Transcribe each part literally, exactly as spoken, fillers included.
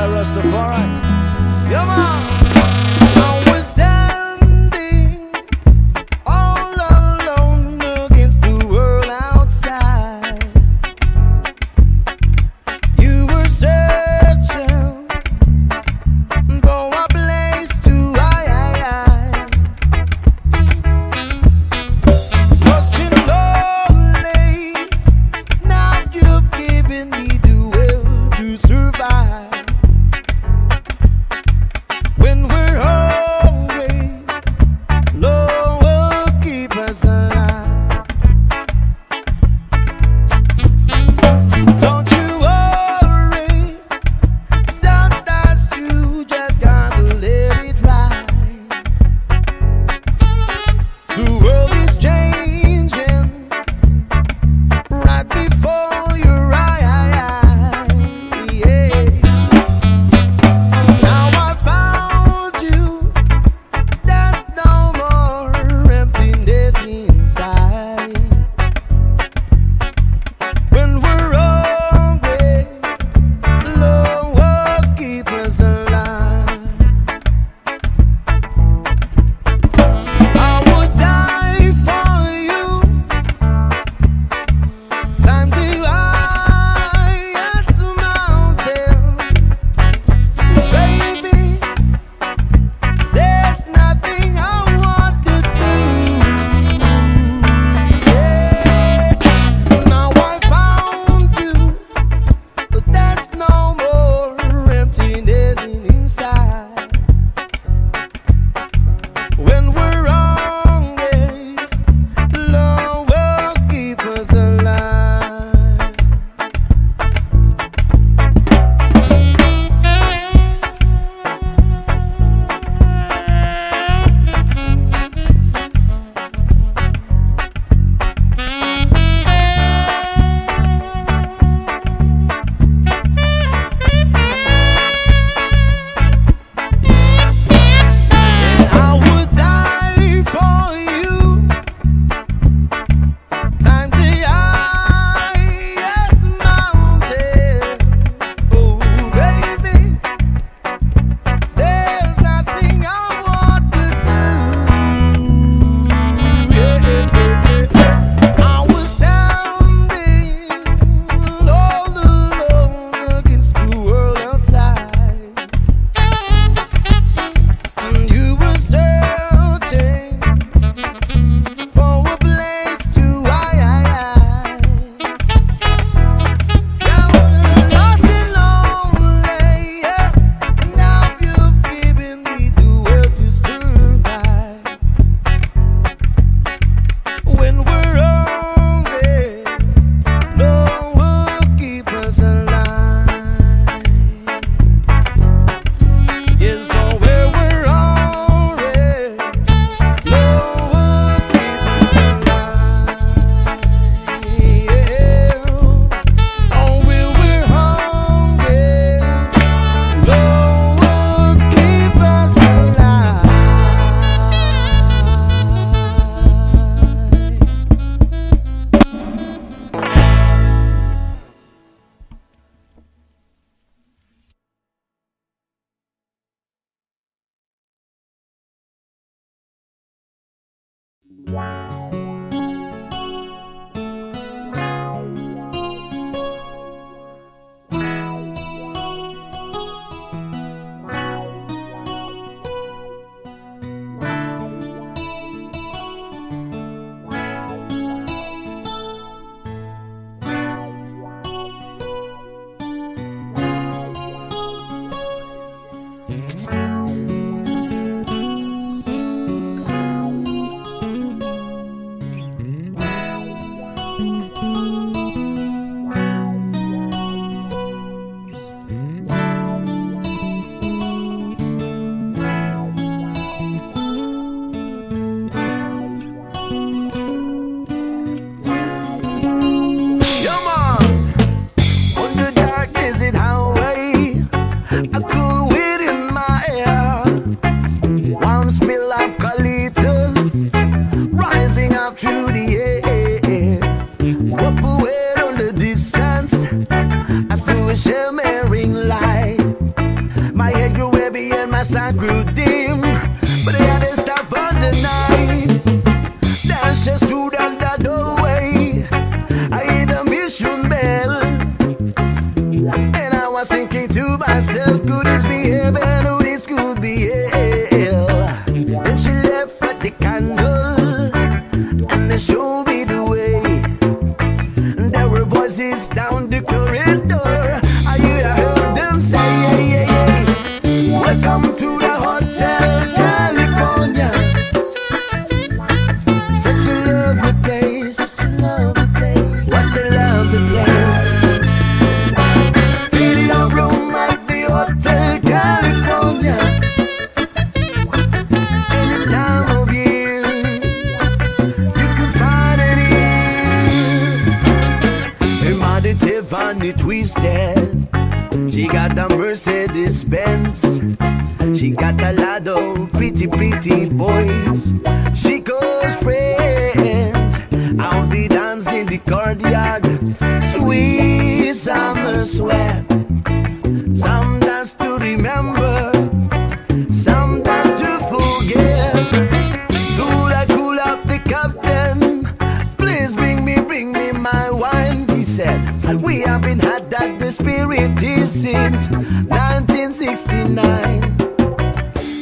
Yeah, Rastafari. Yeah, man. as I grew dim, but they had a stop on the night. Dancers stood on the doorway. I heard the mission bell, and I was thinking to myself, could this be heaven? Oh, this could be hell. And she left at the candle, and they showed me the way. And there were voices down the corridor. I heard, I heard them say, hey, hey, hey, welcome to the hotel California. Such a lovely place, such a lovely place. What a lovely place. Feel your room at the hotel California. Any time of year, you can find it here. Her mother Tiffany twisted. She got a Mercedes Benz. She got a lot of pretty, pretty boys. She calls friends out the dance in the courtyard. Sweet summer sweat. Some dance to remember, some dance to forget. Soon I cool up the captain. Please bring me, bring me my wine, he said. We have been had that the spirit here since nineteen sixty-nine.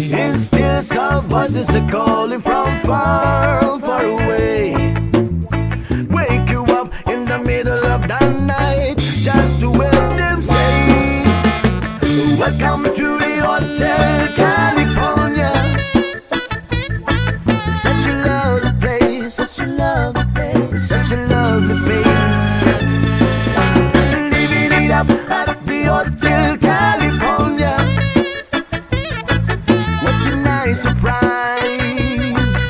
And still some voices are calling from far, far away. Wake you up in the middle of the night just to help them say, welcome to the Hotel California. Such a lovely place, such a lovely place, such a lovely place. Living it up at the Hotel California. What a nice surprise.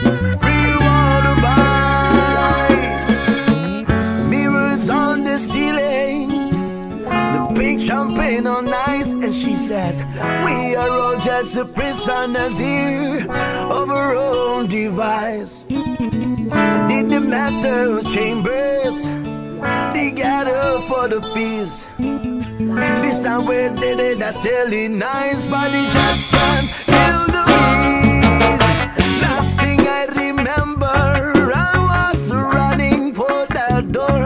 Real water vibes. Mirrors on the ceiling, the pink champagne on ice. And she said, we are all just prisoners here of our own device. Did the master of chambers, they got up for the fees. This time where they did a selling nice, but they just can't feel the breeze. Last thing I remember, I was running for that door.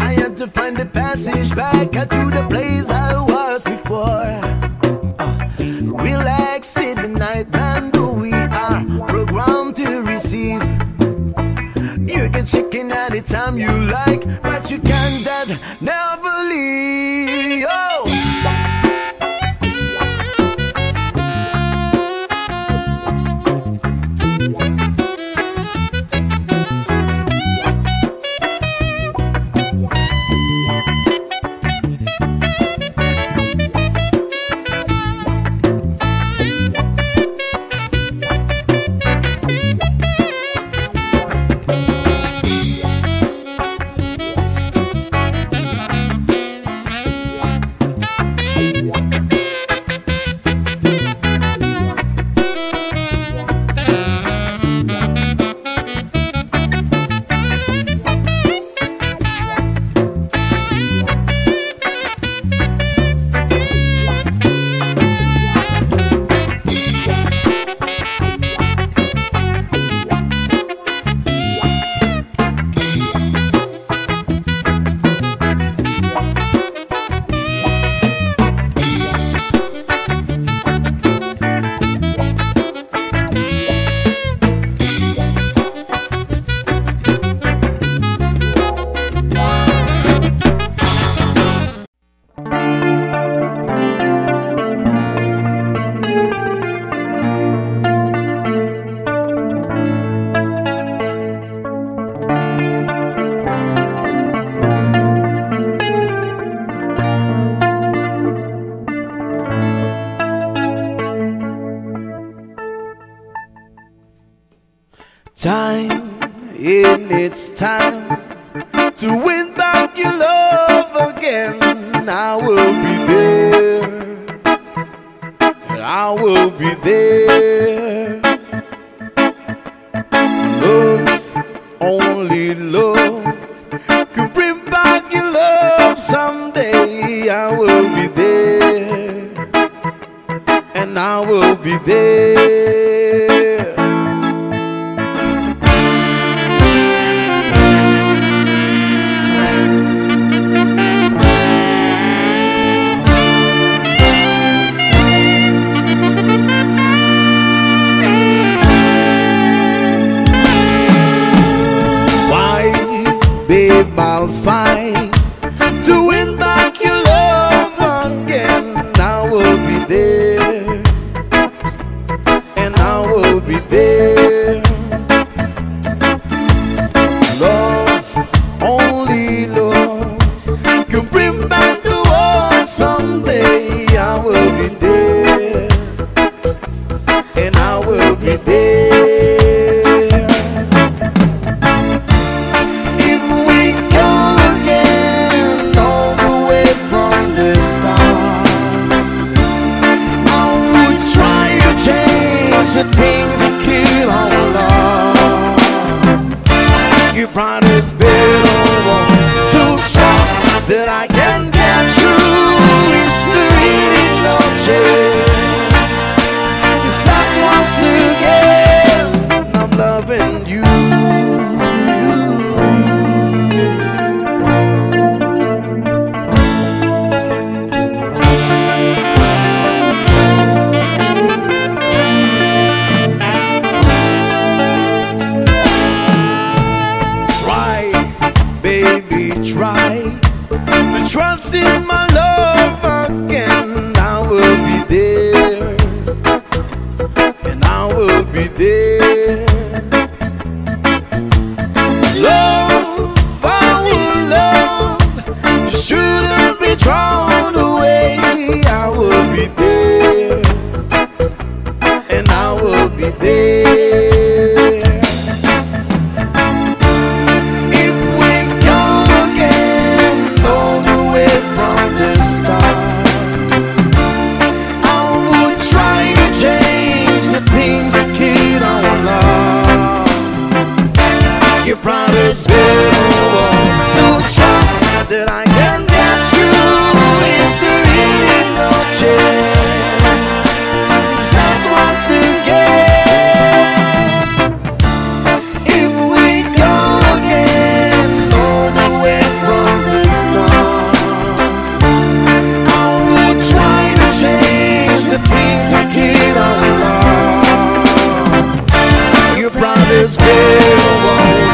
I had to find the passage back to the place I was before. Uh, relax in the night, and we are programmed to receive. You can check in anytime you like, but you can't that never leave. Oh. Time, in its time to win back your love again. I will be there, I will be there. Love, only love could bring back your love someday. I will be there, and I will be there. Why, babe, I'll fight to win back your love again. I will be there, and I will be there. Love, only love can bring back the world someday. I will be there, and I will be there. If we go again all the way from the start, I would try to change the things that kill our love. You brought this bill over so strong that I can get through history in no chance. To start once again, I'm loving you. Try to trust in my love again. I will be there, and I will be there. Love, I will love, you shouldn't be drawn away. I will be there, and I will be there. Promise me so strong that I can get through history with no chance. Just not once again. If we go again all the way from the start, I will try to change the things that kill our love. You promised me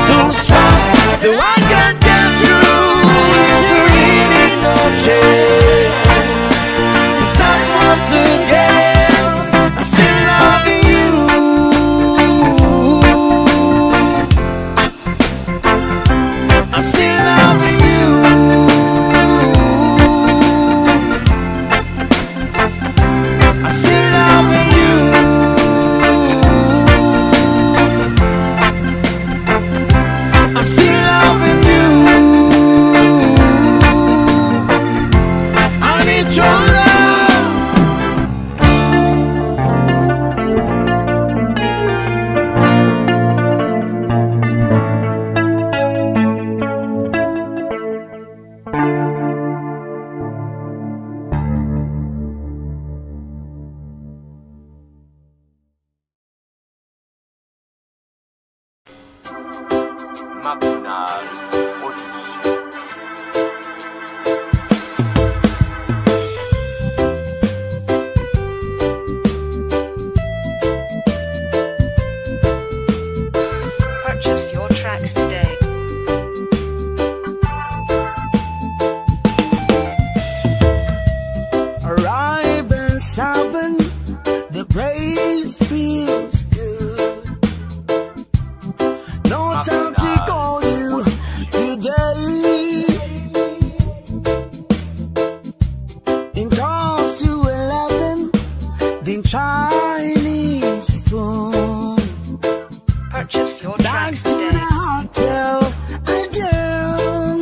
so strong that I can get through history with no chance. To start once again, I'm still loving you. I'm still loving you. I'm still loving you. I'm still loving you. I need your love. Purchase your tracks today. Arrive in seven, the place feels good. No time to Chinese food. Purchase your bags to the hotel again.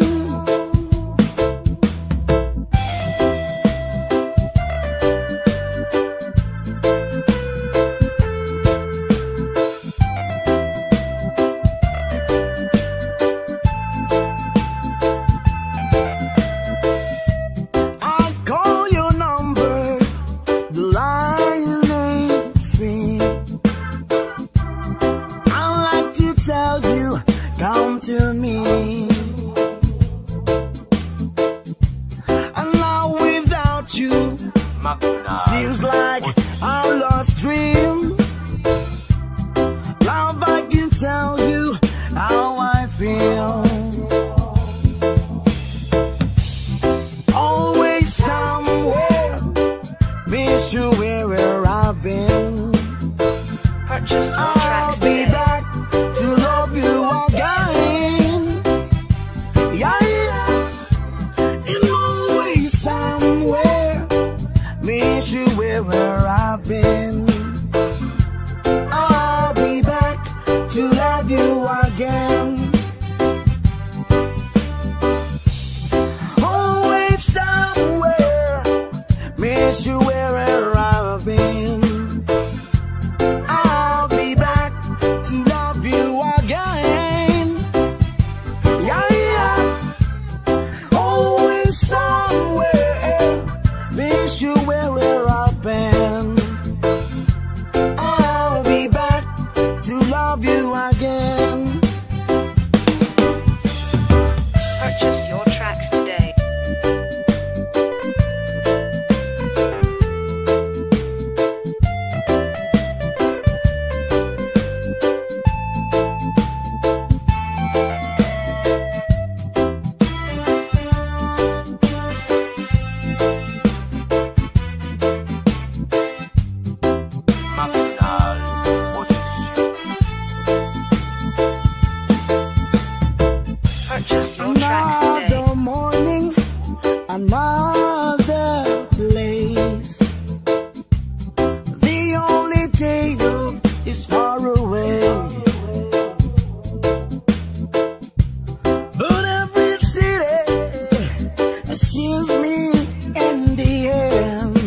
I'll call your number. The line Seems like I lost dream. Now I can tell you how I feel. Always somewhere, miss you wherever I've been. Purchase my tracks. I'll be back to love you again. Yeah, yeah. And always somewhere, miss you wherever I've been. I'll be back to love you again. Always somewhere, miss you wherever I've been. Purchase your tracks today. Purchase your tracks today. Another morning, another place. The only tale is far away, but every city sees me in the end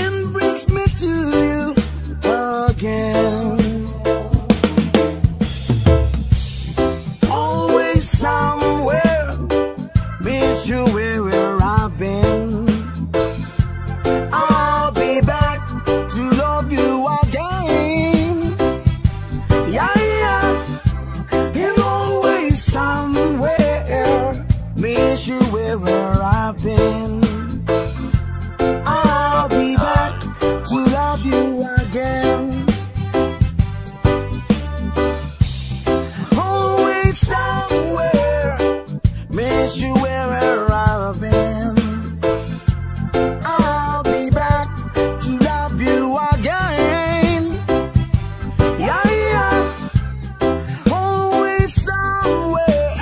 and brings me to you again. Somewhere, miss you wherever I've been. I'll be back to love you again. Yeah, yeah. And always somewhere, miss you wherever I've been. I'll be back to love you again. Miss you wherever I've been. I'll be back to love you again. Yeah, yeah. Always somewhere,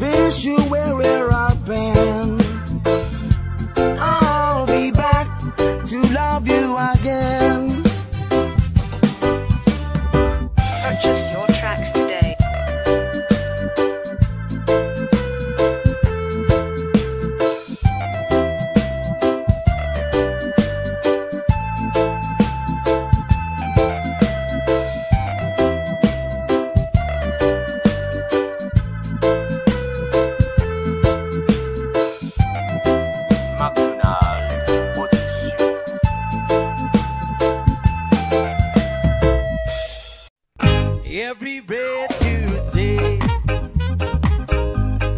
miss you wherever I've been. I'll be back to love you again. Purchase your tracks today. Every breath you take,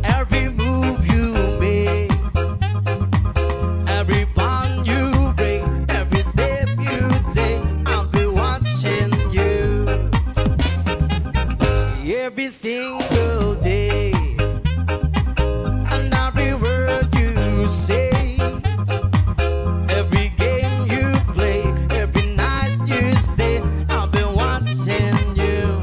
every move you make, every bond you break, every step you take, I'll be watching you. Every single day, and every word you say, every game you play, every night you stay, I'll be watching you.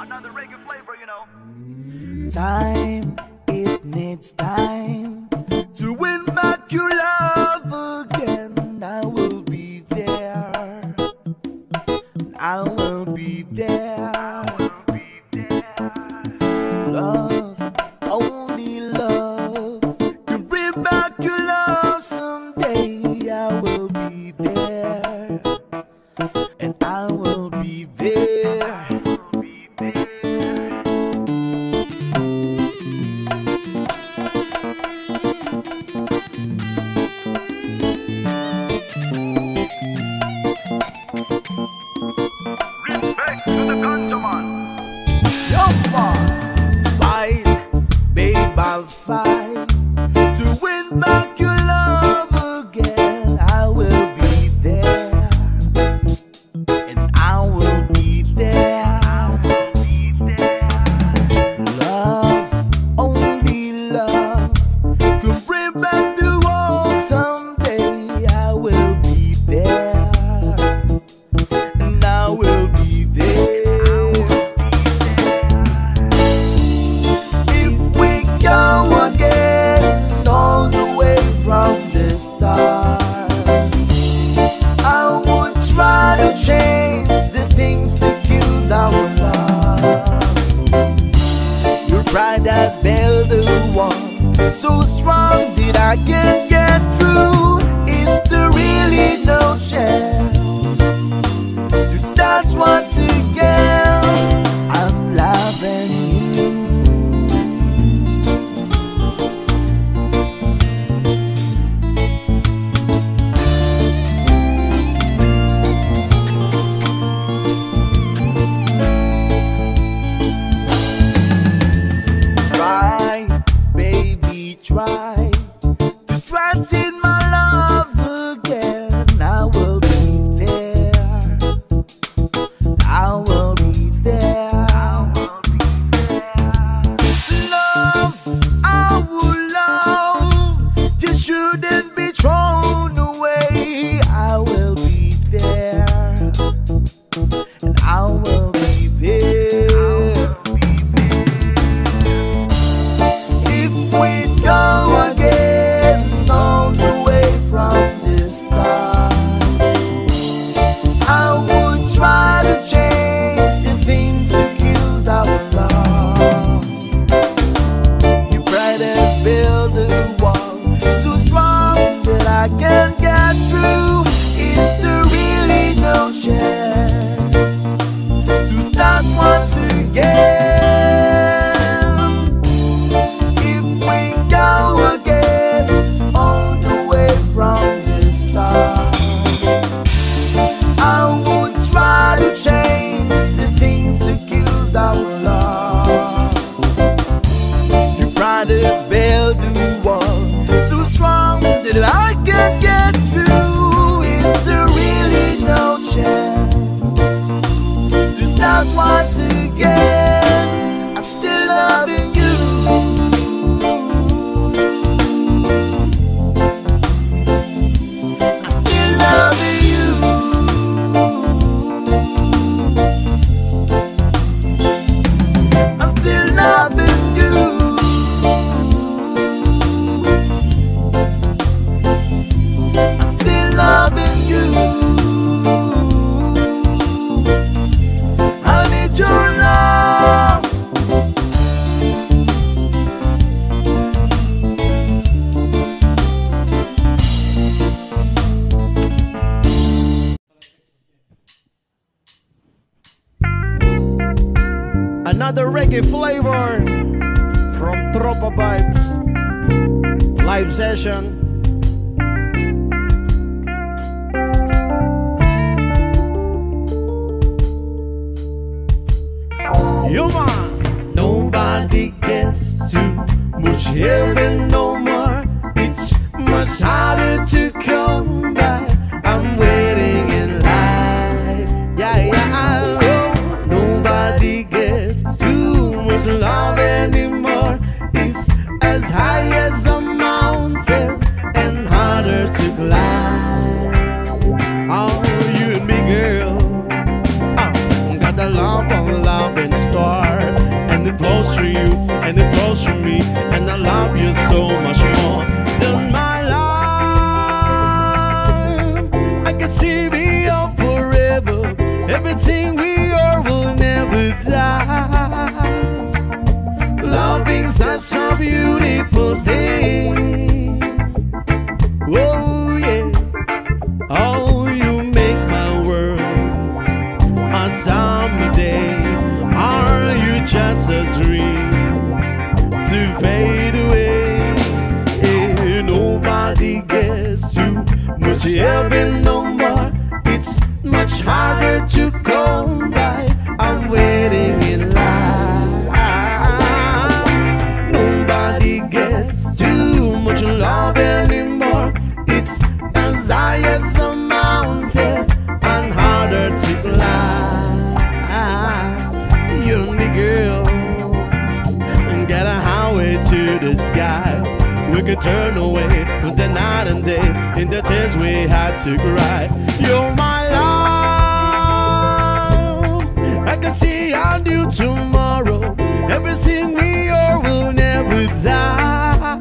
Another reggae flavor, you know. Time, it needs time to win back your love again. I will be there. I will be there. I will be there. Love, only love can bring back your love someday. I will be there. And I will be there. I'll fight to win back your love again. I will be there, and I will be there. I will be there. Love, only love could bring back the world someday. I will be there, and I will be there. Riders build the wall, so strong that I can't get through. Is there really no chance to start once again? I'm loving another reggae flavor from Tropa Vibes live session. Yuma. Nobody gets too much heaven no more. It's much harder to come by. desire. Loving such a beautiful day. Oh yeah, oh, you make my world a summer day. Are you just a dream to fade away? Yeah, nobody gets too much heaven no more. It's much harder to come by. I'm waiting in line. Nobody gets too much love anymore. It's as high as a mountain and harder to climb. You and me, girl, and get a highway to the sky. We could turn away from the night and day, in the tears we had to cry. You're my love, I can see on you tomorrow. Everything we are will never die.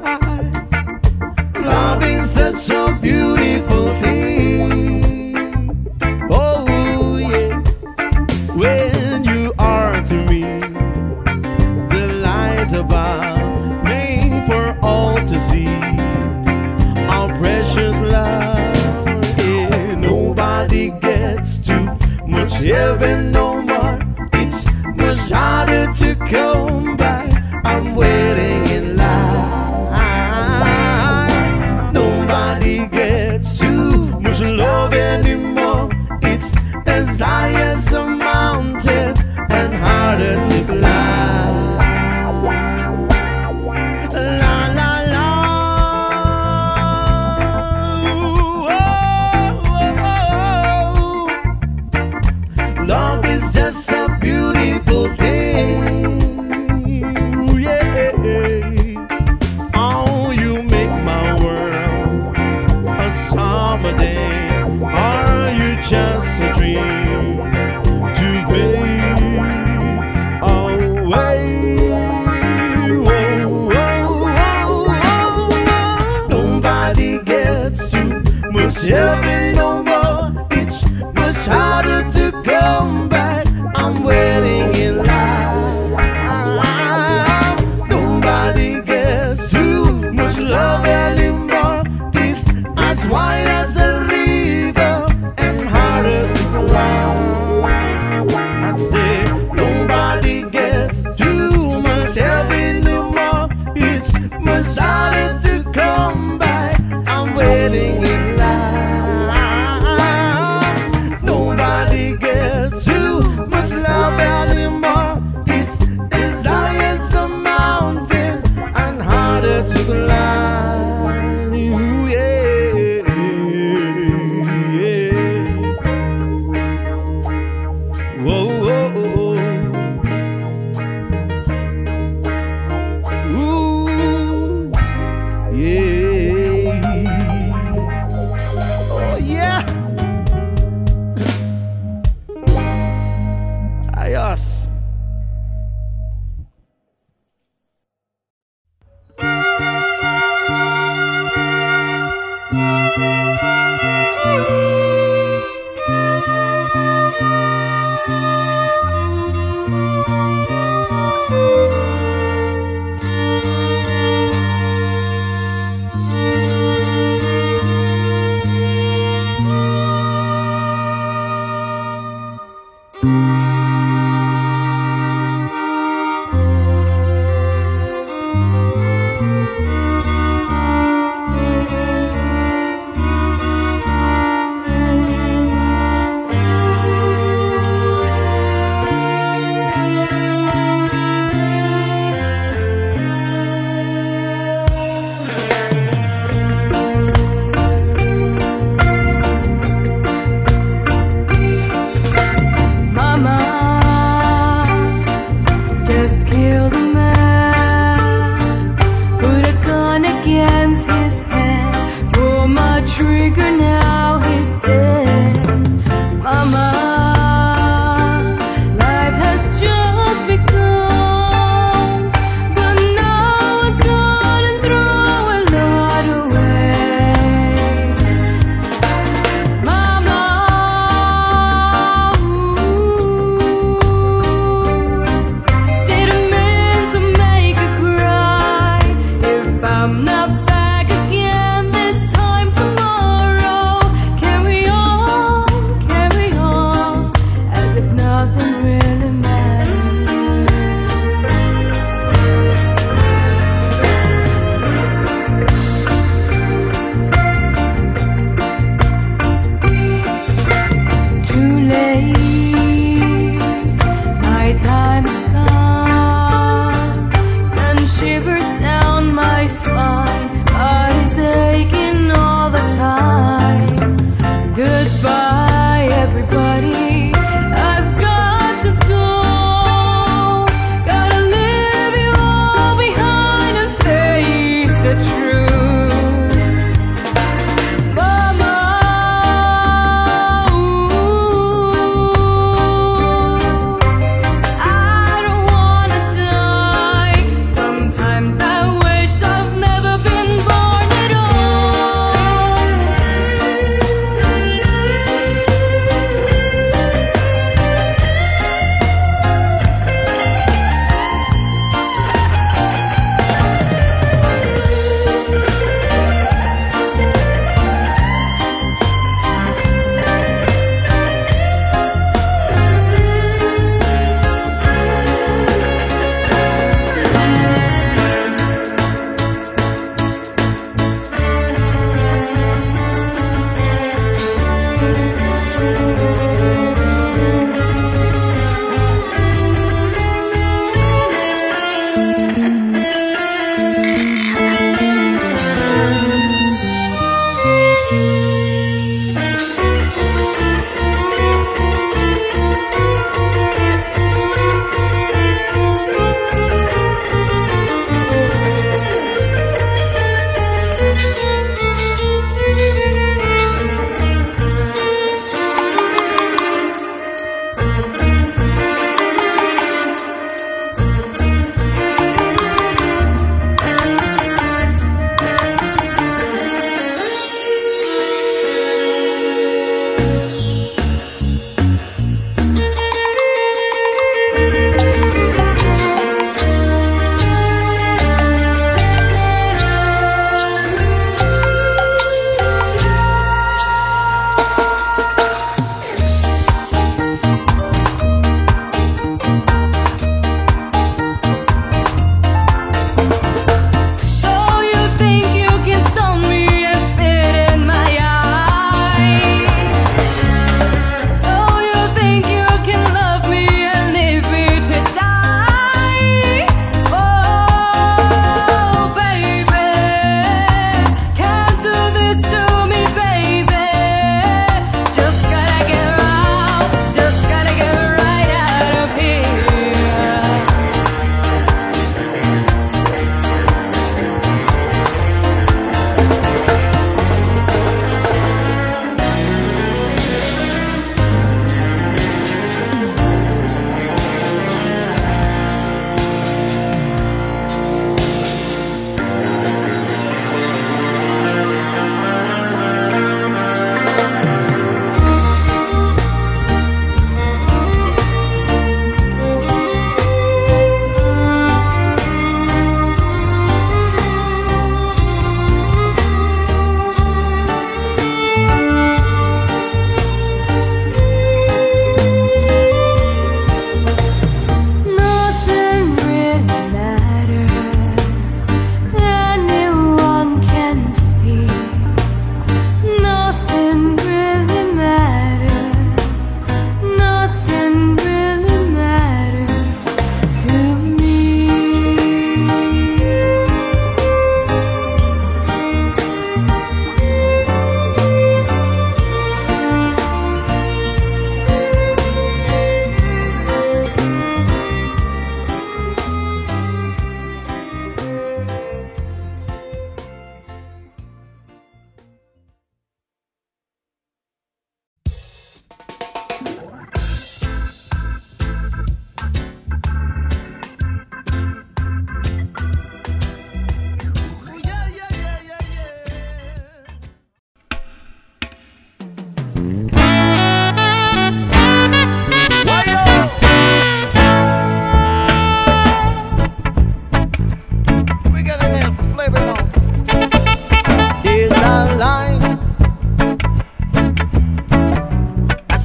Love is such a beautiful thing. Oh yeah, when you are to me the light above, made for all to see our precious love. Yeah, nobody gets too much heaven no more. It's much harder to come by. I'm waiting in line. Nobody gets too much love anymore. It's as high as a mountain and harder to climb. Just a beautiful thing, yeah. Oh, you make my world a summer day. Are you just a dream to fade away? Oh, oh, oh, oh. Nobody gets too much heaven no more. It's much harder to come back. I'm waiting in line. Nobody gets too much love anymore. This as wide as a river and harder to climb. I say nobody gets too much love anymore. It's much harder to come by. I'm waiting in line. Nobody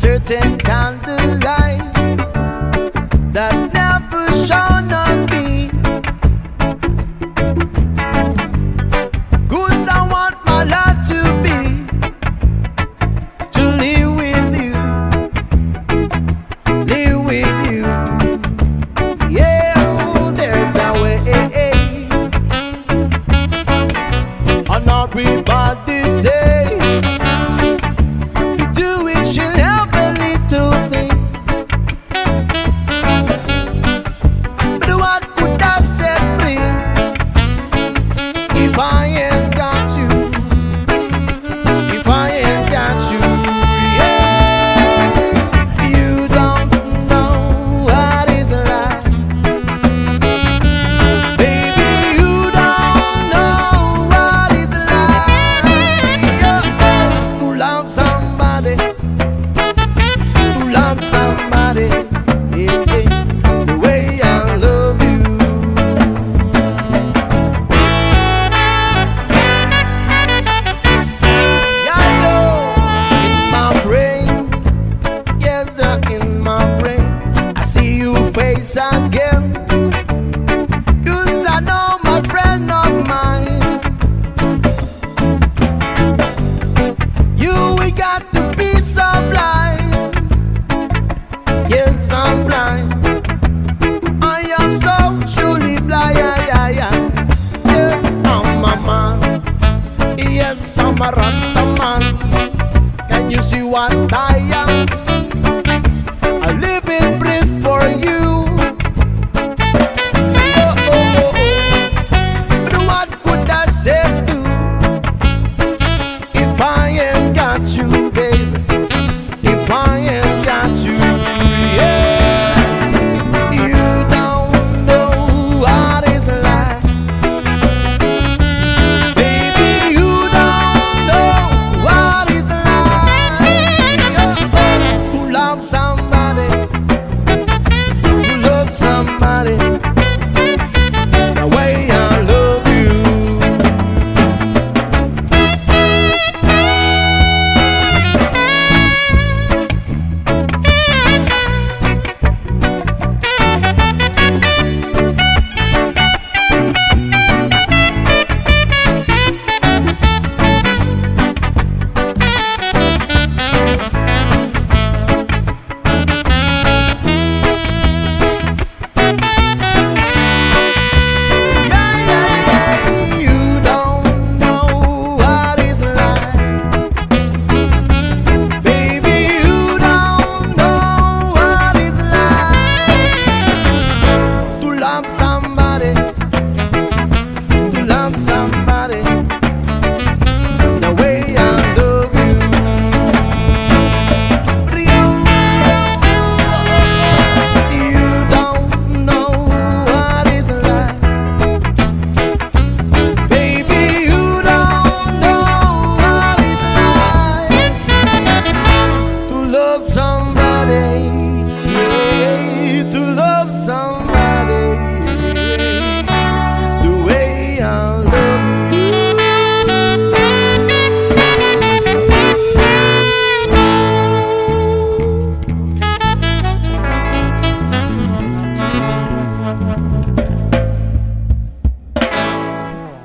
certain candlelight that never shone on me. Cause I want my life to be, to live with you, live with you. Yeah, oh, there's a way, and everybody say again, cause I know my friend of mine, you we got to be so blind. Yes, I'm blind, I am so surely blind. Yes, I'm a man, yes, I'm a Rasta man. Can you see what I am? I live in breath for you.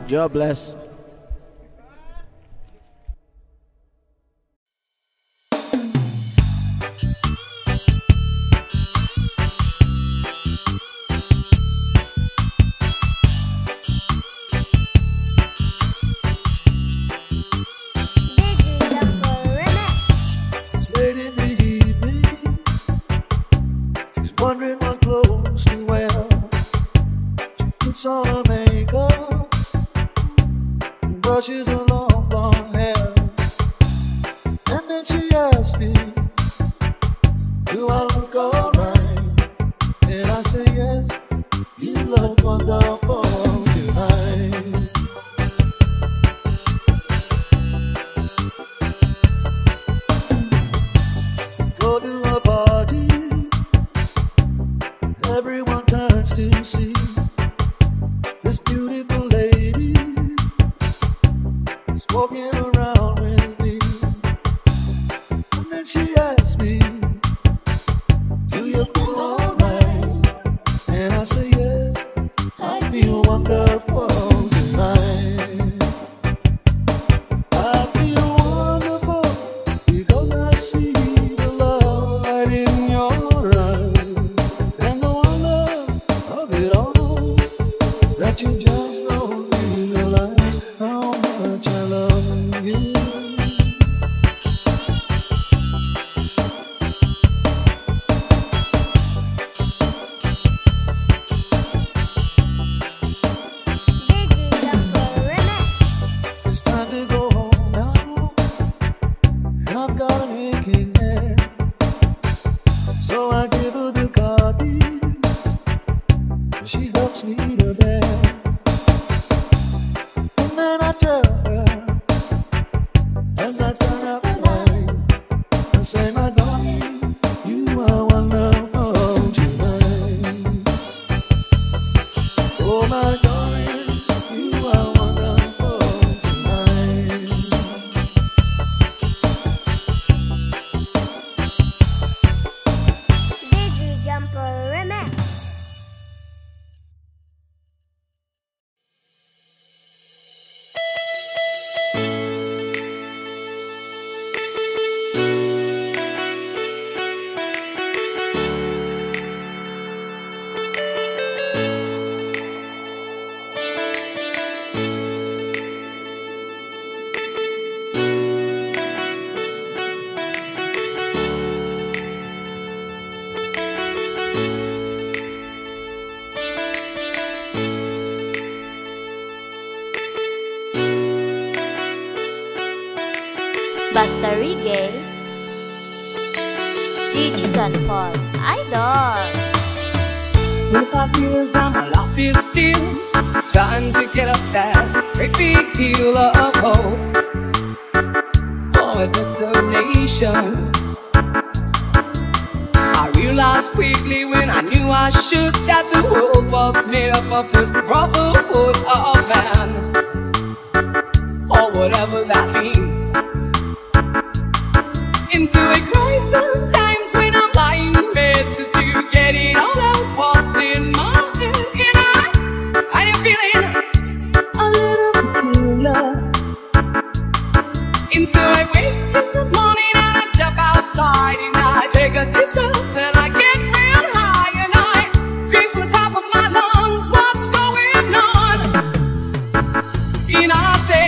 God bless. It's late in the evening. He's wondering what clothes to wear. He puts on makeup. Brushes her long blonde hair, and then she asks me, do I look alright? And I say yes, you look wonderful tonight. Go to a party, and everyone turns to see this beautiful lady walking around with me, and then she asked me. reggae, digital pop idol. With our views, I'm laughing still, trying to get up that great big hill of hope for this destination. I realized quickly when I knew I should that the world was made up of this brotherhood of man, or whatever that means. Into a crisis times when I'm lying in bed, just to get it all out, what's in my head. And I, I'm feeling a little cooler. And so I wake up in the morning and I step outside and I take a deep breath and I get real high and I scream from the top of my lungs, what's going on? And I say,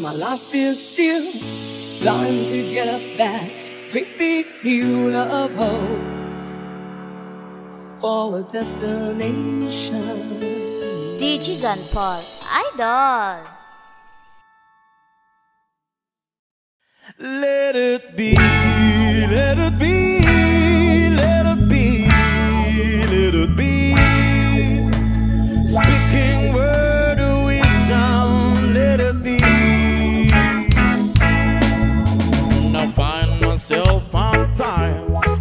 my life is still trying to get up that great big hill of hope for a destination. Digital pop idol. Let it be, let it be, let it be, let it be. Speaking words. Sometimes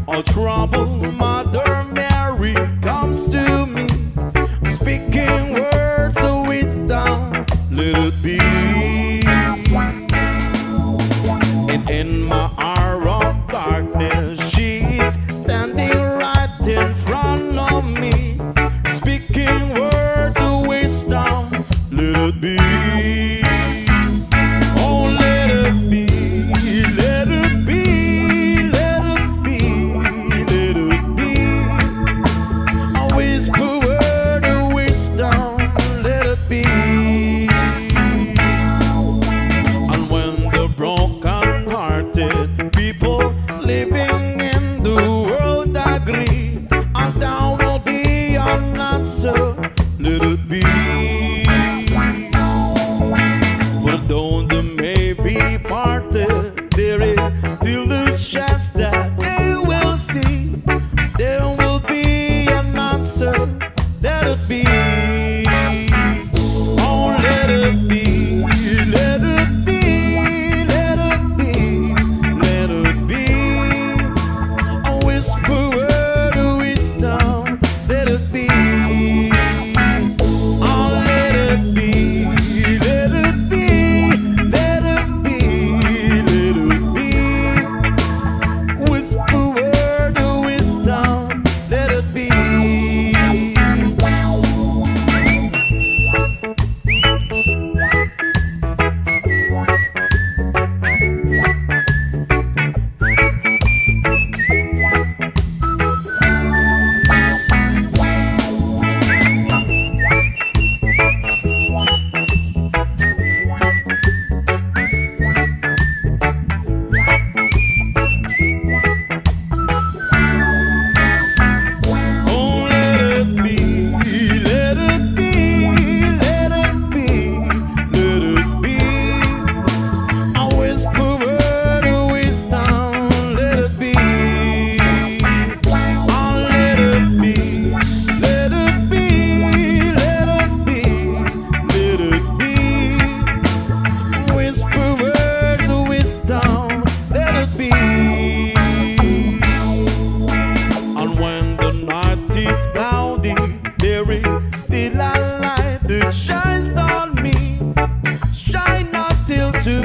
all trouble, Mother Mary comes to me, speaking words of wisdom. Let it be, and in my hour of darkness, she's standing right in front of me, speaking words of wisdom. Let it be.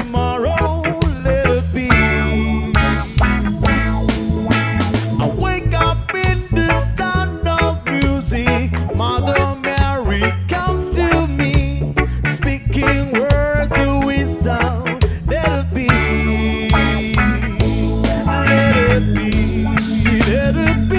tomorrow, let it be. I wake up in the sound of music. Mother Mary comes to me, speaking words of wisdom. Let it be, let it be, let it be.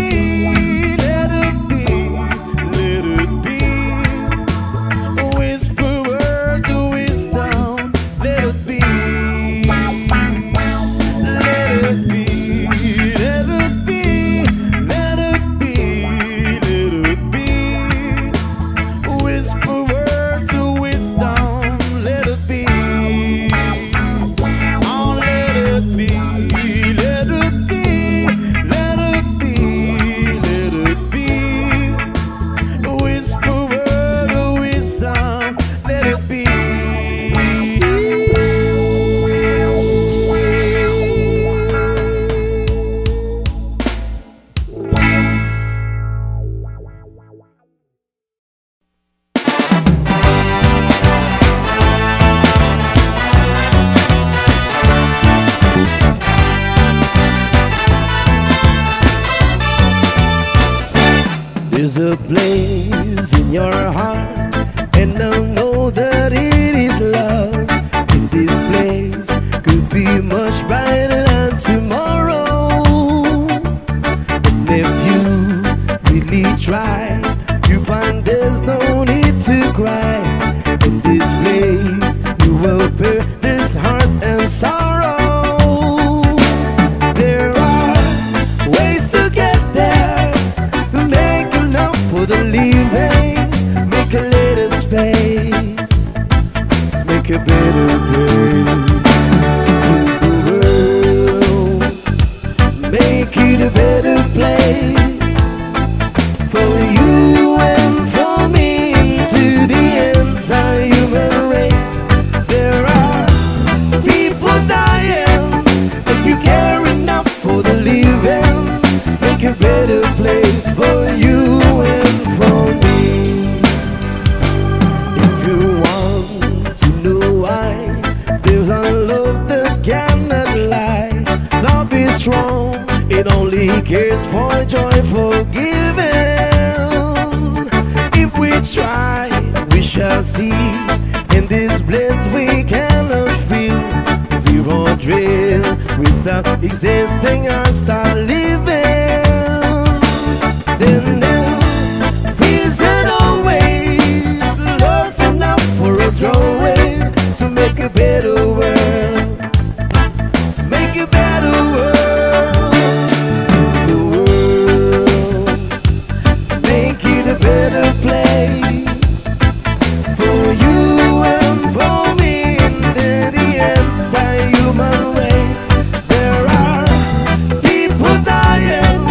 There's a place in your heart, and I know that it is love. And this place could be much brighter than tomorrow. And if you really try, you find there's no need to cry. In this place you will bear this heart and sorrow. Make a little space, make a better place in the world. Make it a better place for you and for me, to the entire human race. There are people dying. If you care enough for the living, make a better place for you and for me. If you want to know why, there's a love that cannot lie. Love is strong, it only cares for joyful giving. If we try, we shall see. In this bliss we cannot feel. Fear or dread, we stop existing or start living. Then to make a better world, make a better world, the world, make it a better place for you and for me, and the entire human race. There are people dying.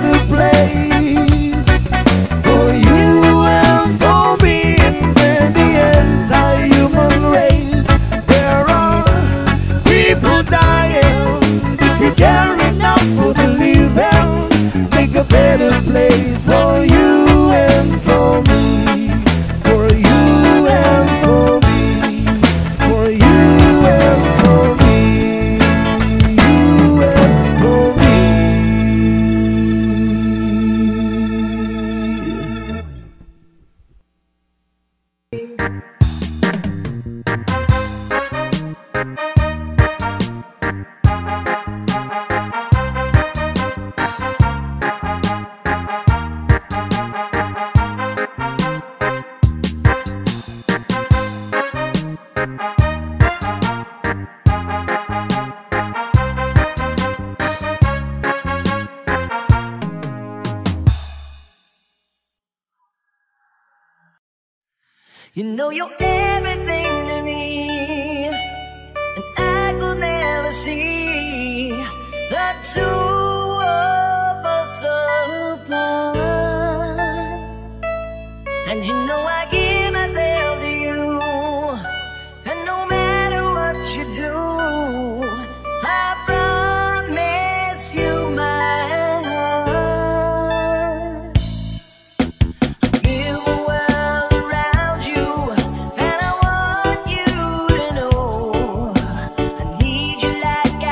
better place for you and for me and the anti-human race. There are people dying. If you care enough for the living, make a better place for you and for me. For you and for me. For you and for me. You know you're everything to me, and I could never see the two of us apart. And you know I give myself to you, and no matter what you do, I promise you my heart. Give away you, and I want you to know I need you like I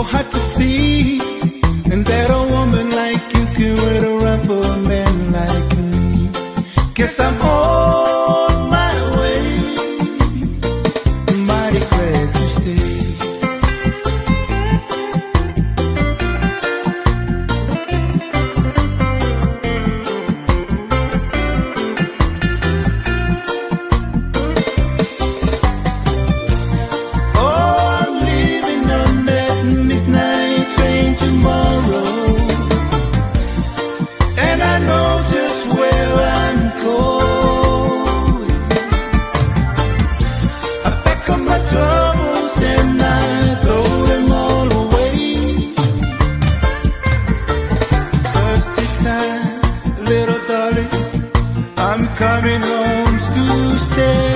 so hard to see, and that a woman like you can wait around for a man like me. Guess I'm on my way, mighty glad you stayed. Oh, I'm leaving on that midnight train tomorrow, and I know just where I'm going. I pack up my troubles and I throw them all away. First time, little darling, I'm coming home to stay.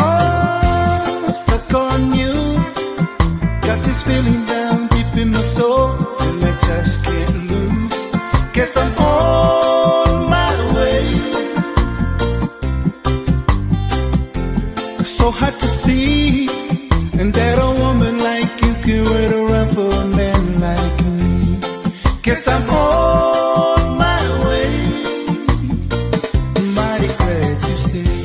Oh, stuck on you, got this feeling down deep in my soul, and I just can't lose. Guess I'm on my way, so hard to see, and that a woman like you can wait around for a man like me. Guess I'm on my way, mighty glad you stayed.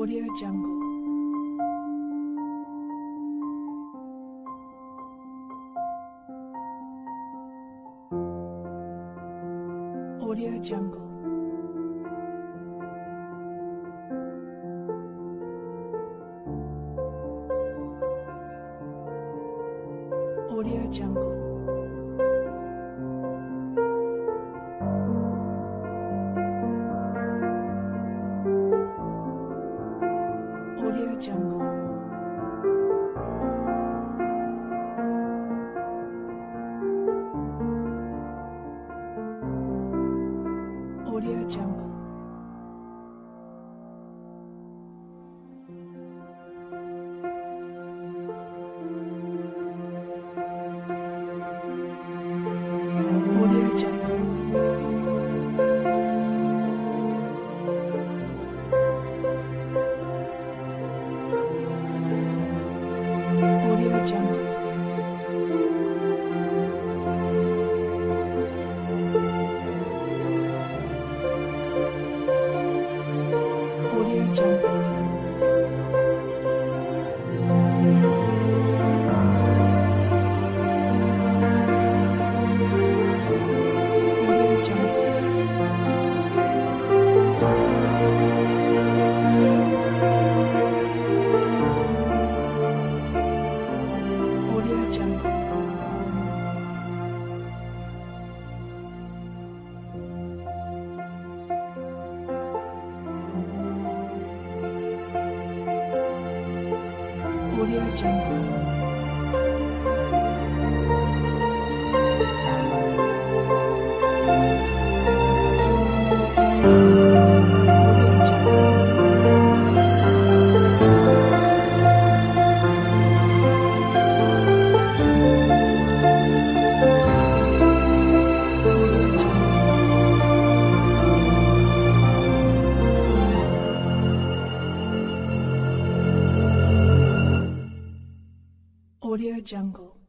Audio Jungle. Audio Jungle. Audio Jungle. Audio Jungle. Audio Jungle. Audio Jungle. Audio Jungle. Audio Jungle. Audio Jungle. Audio Jungle.